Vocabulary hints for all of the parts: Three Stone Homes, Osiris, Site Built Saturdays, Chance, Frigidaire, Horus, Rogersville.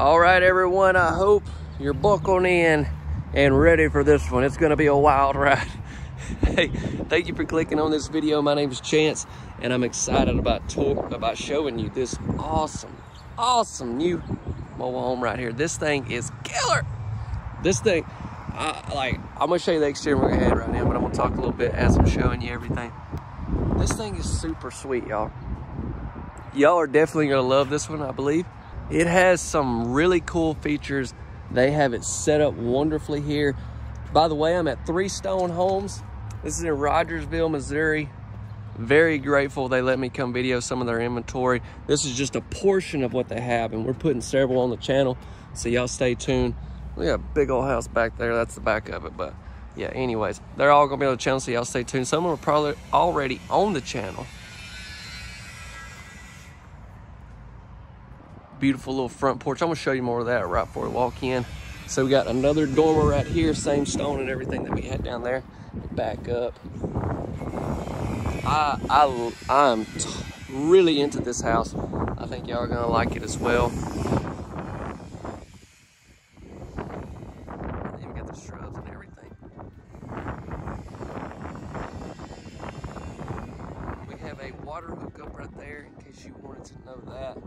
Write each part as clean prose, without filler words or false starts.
All right, everyone, I hope you're buckling in and ready for this one. It's going to be a wild ride. Hey, thank you for clicking on this video. My name is Chance, and I'm excited about showing you this awesome new mobile home right here. This thing is killer. This thing, I'm going to show you the exterior of my head right now, but I'm going to talk a little bit as I'm showing you everything. This thing is super sweet, y'all. Y'all are definitely going to love this one, I believe. It has some really cool features. They have it set up wonderfully here. By the way, I'm at Three Stone Homes. This is in Rogersville, Missouri. Very grateful they let me come video some of their inventory. This is just a portion of what they have, and we're putting several on the channel, so y'all stay tuned. We got a big old house back there. That's the back of it, but yeah, anyways, they're all gonna be on the channel, so y'all stay tuned. Some of them are probably already on the channel. Beautiful little front porch. I'm gonna show you more of that right before we walk in. So we got another dormer right here, same stone and everything that we had down there. Back up. I'm really into this house. I think y'all are gonna like it as well. They even got the shrubs and everything. We have a water hookup right there in case you wanted to know that.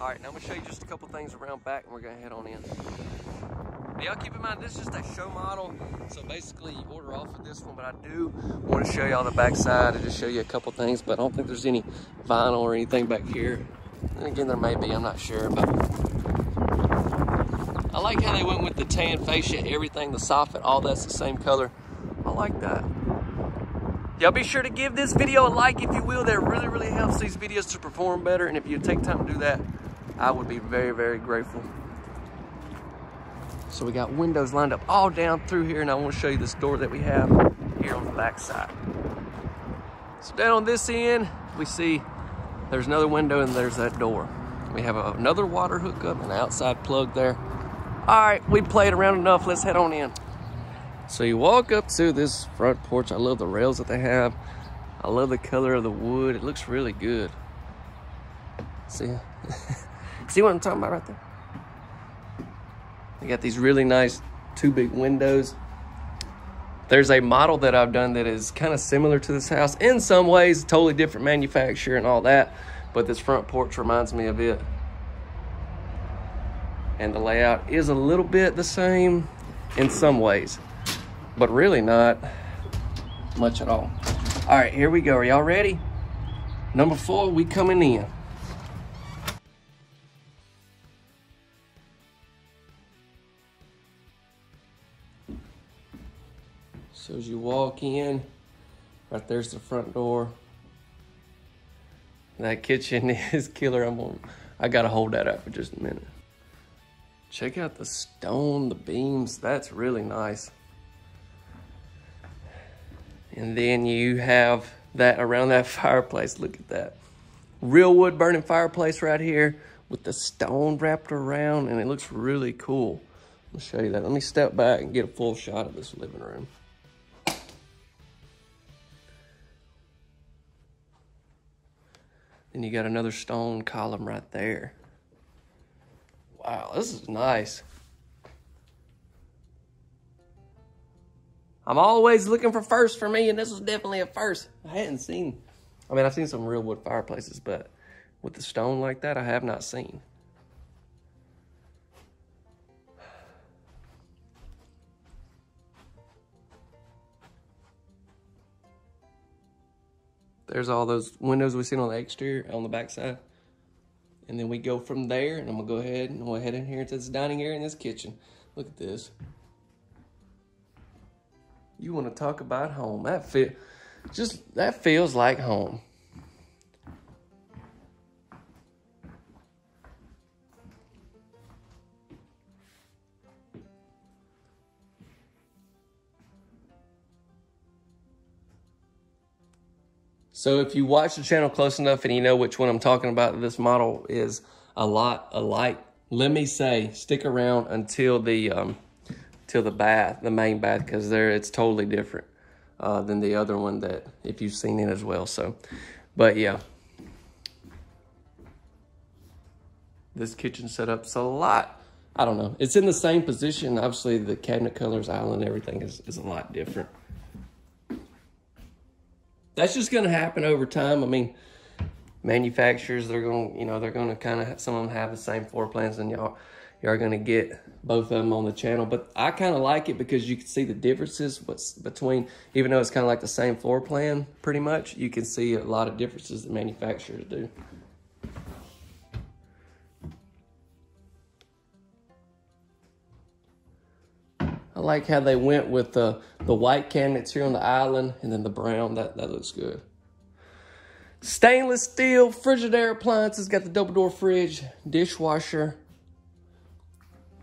All right, now I'm gonna show you just a couple things around back, and we're gonna head on in. Y'all keep in mind, this is just a show model, so basically you order off of this one, but I do want to show y'all the backside and just show you a couple things, but I don't think there's any vinyl or anything back here. And again, there may be, I'm not sure, but I like how they went with the tan fascia, everything, the soffit, all that's the same color. I like that. Y'all be sure to give this video a like if you will. That really helps these videos to perform better, and if you take time to do that, I would be very grateful. So we got windows lined up all down through here, and I want to show you this door that we have here on the back side. So down on this end, we see there's another window and there's that door. We have another water hookup and outside plug there. All right, we played around enough. Let's head on in. So you walk up to this front porch. I love the rails that they have. I love the color of the wood. It looks really good. See, see what I'm talking about right there? They got these really nice two big windows. There's a model that I've done that is kind of similar to this house in some ways, totally different manufacturer and all that, but this front porch reminds me of it. And the layout is a little bit the same in some ways, but really not much at all. All right, here we go. Are y'all ready? Number 4, we coming in. So as you walk in, right there's the front door. That kitchen is killer. I gotta hold that up for just a minute. Check out the stone, the beams. That's really nice. And then you have that around that fireplace. Look at that. Real wood burning fireplace right here with the stone wrapped around, and it looks really cool. I'll show you that. Let me step back and get a full shot of this living room. And you got another stone column right there. Wow, this is nice. I'm always looking for firsts for me, and this is definitely a first. I've seen some real wood fireplaces, but with the stone like that, I have not seen. There's all those windows we seen on the exterior, on the backside. And then we go from there, and I'm gonna go ahead and we'll head in here to this dining area and this kitchen. Look at this. You wanna talk about home. That feels like home. So if you watch the channel close enough and you know which one I'm talking about, this model is a lot alike. Let me say, stick around until the bath, the main bath, because it's totally different than the other one that if you've seen it as well. So, but yeah, This kitchen setup's a lot, I don't know. It's in the same position. Obviously the cabinet colors, island, everything is a lot different. That's just gonna happen over time. I mean, manufacturers, they're gonna, you know, they're gonna kind of, some of them have the same floor plans, and y'all are gonna get both of them on the channel. But I kind of like it because you can see the differences what's between, even though it's kind of like the same floor plan, pretty much, you can see a lot of differences that manufacturers do. I like how they went with the white cabinets here on the island and then the brown, that looks good. Stainless steel Frigidaire appliances, got the double door fridge, dishwasher.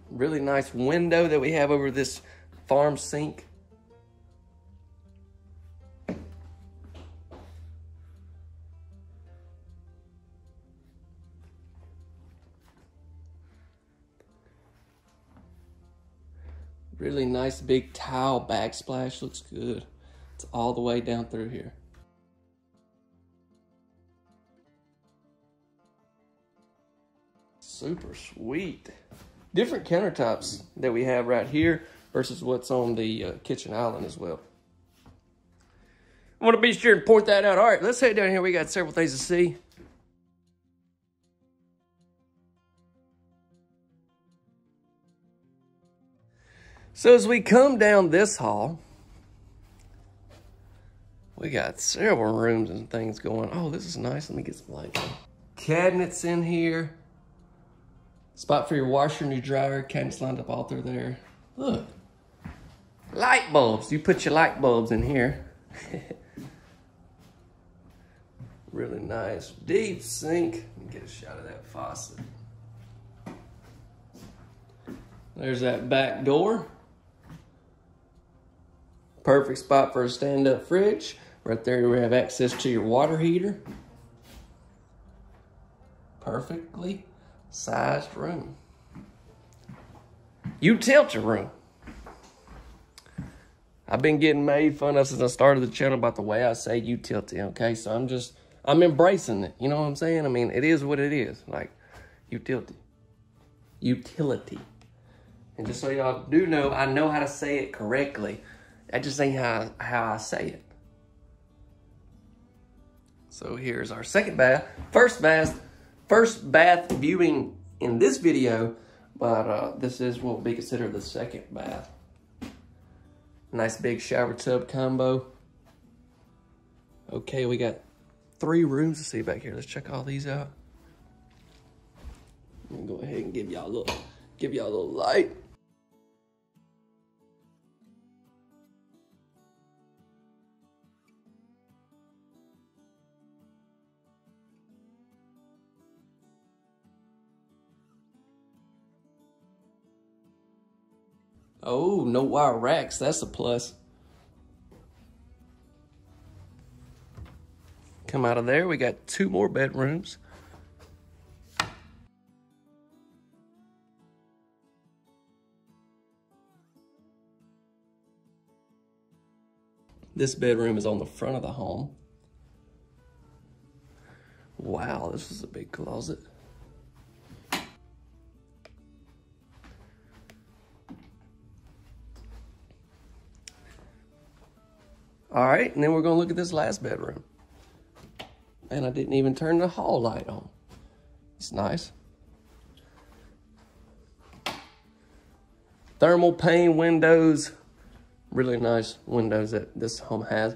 Really nice window that we have over this farm sink. Really nice big tile backsplash, looks good. It's all the way down through here. Super sweet. Different countertops that we have right here versus what's on the kitchen island as well. I want to be sure and point that out. All right, let's head down here. We got several things to see. So as we come down this hall, we got several rooms and things going. Oh, this is nice. Let me get some light. Cabinets in here. Spot for your washer and your dryer. Cabinets lined up all through there. Look. Light bulbs. You put your light bulbs in here. Really nice. Deep sink. Let me get a shot of that faucet. There's that back door. Perfect spot for a stand-up fridge. Right there, we have access to your water heater. Perfectly sized room. Utility room. I've been getting made fun of since I started the channel about the way I say utility, okay? So I'm embracing it. You know what I'm saying? I mean, it is what it is. Like, utility. Utility. And just so y'all do know, I know how to say it correctly. I just ain't how I say it. So here's our second bath. First bath viewing in this video, but this is what will be considered the second bath. Nice big shower tub combo. Okay, we got three rooms to see back here. Let's check all these out. I'm gonna go ahead and give y'all a little light. Oh, no wire racks, that's a plus. Come out of there, we got two more bedrooms. This bedroom is on the front of the home. Wow, this is a big closet. All right, and then we're gonna look at this last bedroom. And I didn't even turn the hall light on. It's nice. Thermal pane windows. Really nice windows that this home has.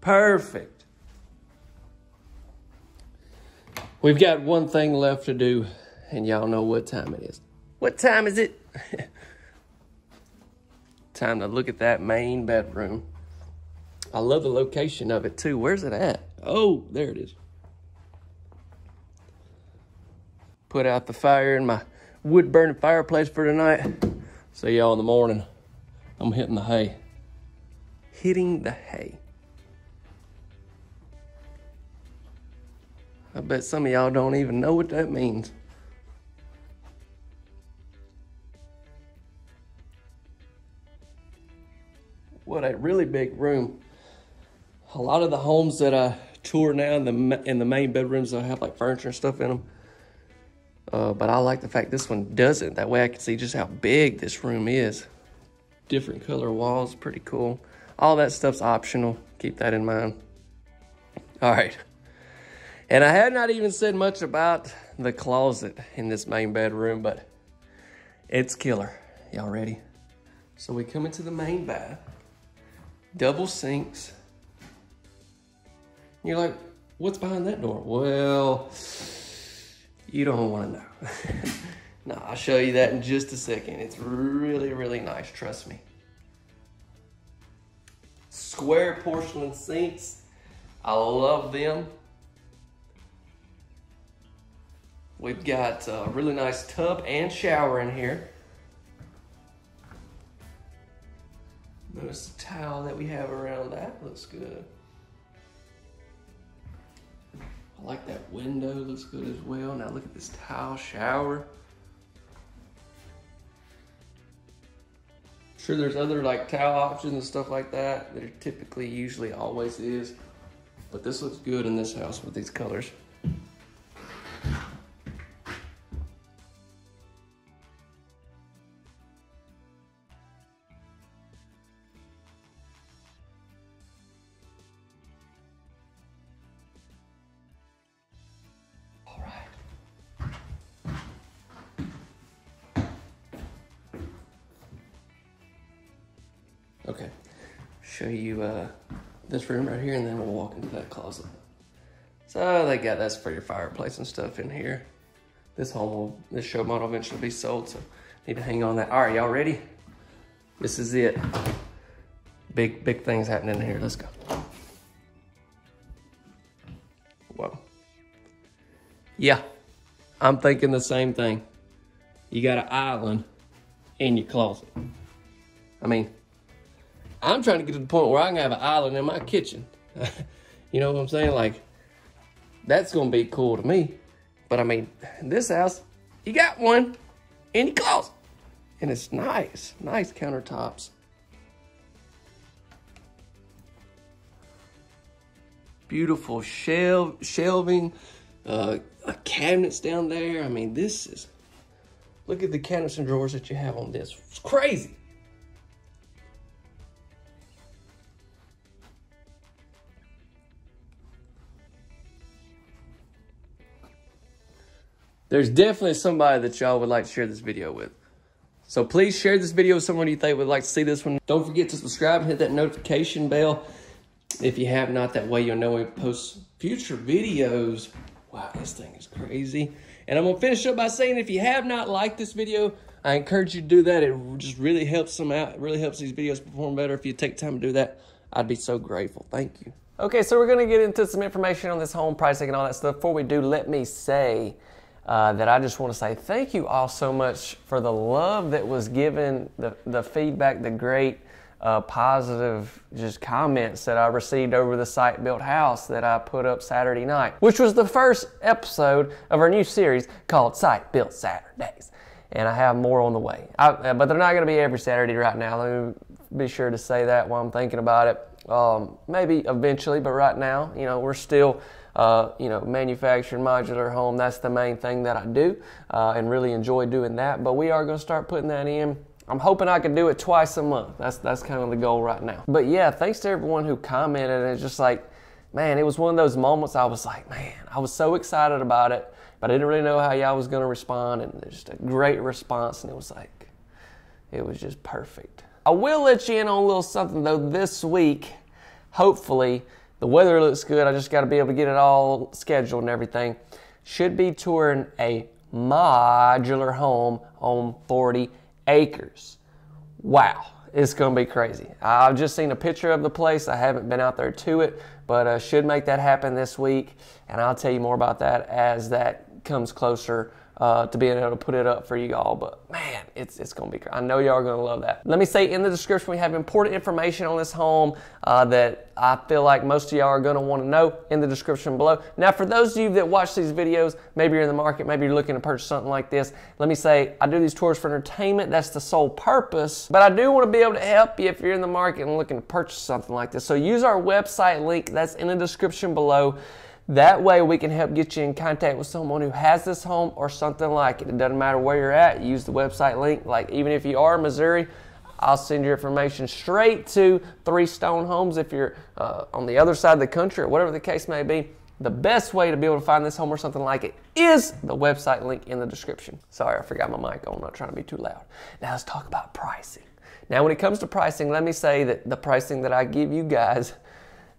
Perfect. We've got one thing left to do, and y'all know what time it is. What time is it? Time to look at that main bedroom. I love the location of it too. Where's it at? Oh, there it is. Put out the fire in my wood burning fireplace for tonight. See y'all in the morning. I'm hitting the hay. Hitting the hay. I bet some of y'all don't even know what that means. What a really big room. A lot of the homes that I tour now in the main bedrooms, I have like furniture and stuff in them. But I like the fact this one doesn't. That way I can see just how big this room is. Different color walls, pretty cool. All that stuff's optional. Keep that in mind. All right. And I had not even said much about the closet in this main bedroom, but it's killer. Y'all ready? So we come into the main bath. Double sinks. You're like, what's behind that door? Well, you don't want to know. No, I'll show you that in just a second. It's really, really nice, trust me. Square porcelain sinks. I love them. We've got a really nice tub and shower in here. Notice the towel that we have around that. Looks good. I like that window. Looks good as well. Now look at this tile shower. I'm sure there's other like towel options and stuff like that. There typically usually always is. But this looks good in this house with these colors. Okay, show you this room right here, and then we'll walk into that closet. So they got that's for your fireplace and stuff in here. This home will, this show model eventually be sold, so need to hang on that. All right, y'all ready? This is it. Big things happening in here. Let's go. Whoa. Yeah, I'm thinking the same thing. You got an island in your closet. I mean, I'm trying to get to the point where I can have an island in my kitchen. You know what I'm saying? Like, that's going to be cool to me. But I mean, in this house, you got one in your closet. And it's nice. Nice countertops. Beautiful shelving. Cabinets down there. I mean, this is... Look at the cabinets and drawers that you have on this. It's crazy. There's definitely somebody that y'all would like to share this video with. So please share this video with someone you think would like to see this one. Don't forget to subscribe and hit that notification bell if you have not. That way you'll know we post future videos. Wow, this thing is crazy. And I'm going to finish up by saying if you have not liked this video, I encourage you to do that. It just really helps them out. It really helps these videos perform better. If you take time to do that, I'd be so grateful. Thank you. Okay, so we're going to get into some information on this home, pricing and all that stuff. Before we do, let me say... that I just want to say thank you all so much for the love that was given, the feedback, the great positive just comments that I received over the Site Built house that I put up Saturday night, which was the first episode of our new series called Site Built Saturdays. And I have more on the way. But they're not going to be every Saturday right now. Let me be sure to say that while I'm thinking about it. Maybe eventually, but right now, you know, we're still... you know, manufacturing modular home. That's the main thing that I do and really enjoy doing that. But we are going to start putting that in. I'm hoping I can do it twice a month. That's kind of the goal right now. But yeah, thanks to everyone who commented. And it's just like, man, it was one of those moments I was like, man, I was so excited about it, but I didn't really know how y'all was going to respond. And there's just a great response. And it was like, it was just perfect. I will let you in on a little something though this week, hopefully. The weather looks good. I just got to be able to get it all scheduled and everything. Should be touring a modular home on 40 acres. Wow. It's going to be crazy. I've just seen a picture of the place. I haven't been out there to it, but should make that happen this week. And I'll tell you more about that as that comes closer to being able to put it up for you all. But man, it's gonna be great. I know y'all are gonna love that. Let me say in the description, we have important information on this home that I feel like most of y'all are gonna wanna know in the description below. Now, for those of you that watch these videos, maybe you're in the market, maybe you're looking to purchase something like this. Let me say, I do these tours for entertainment. That's the sole purpose, but I do wanna be able to help you if you're in the market and looking to purchase something like this. So use our website link that's in the description below. That way we can help get you in contact with someone who has this home or something like it. It doesn't matter where you're at, use the website link. Like even if you are in Missouri, I'll send your information straight to Three Stone Homes. If you're on the other side of the country or whatever the case may be, the best way to be able to find this home or something like it is the website link in the description. Sorry, I forgot my mic on. I'm not trying to be too loud. Now let's talk about pricing. Now when it comes to pricing, let me say that the pricing that I give you guys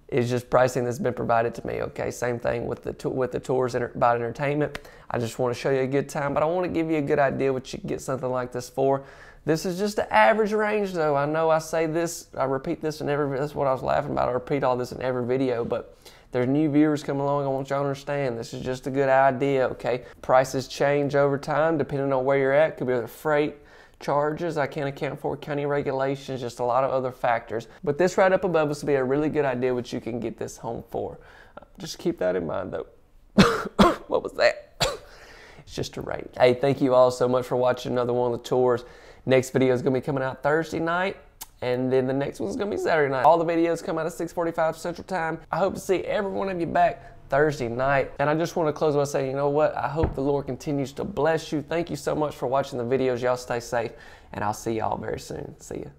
is just pricing that's been provided to me, okay? Same thing with the tours about entertainment. I just wanna show you a good time, but I wanna give you a good idea what you can get something like this for. This is just the average range though. I know I say this, I repeat this in every, that's what I was laughing about, I repeat all this in every video, but there's new viewers coming along, I want y'all to understand, this is just a good idea, okay? Prices change over time, depending on where you're at, could be with freight, charges I can't account for, county regulations, just a lot of other factors. But this right up above us will be a really good idea what you can get this home for. Just keep that in mind though. What was that? It's just a range. Hey, thank you all so much for watching another one of the tours. Next video is going to be coming out Thursday night, and then the next one's going to be Saturday night. All the videos come out at 6:45 Central Time. I hope to see every one of you back Thursday night. And I just want to close by saying, you know what? I hope the Lord continues to bless you. Thank you so much for watching the videos. Y'all stay safe, and I'll see y'all very soon. See ya.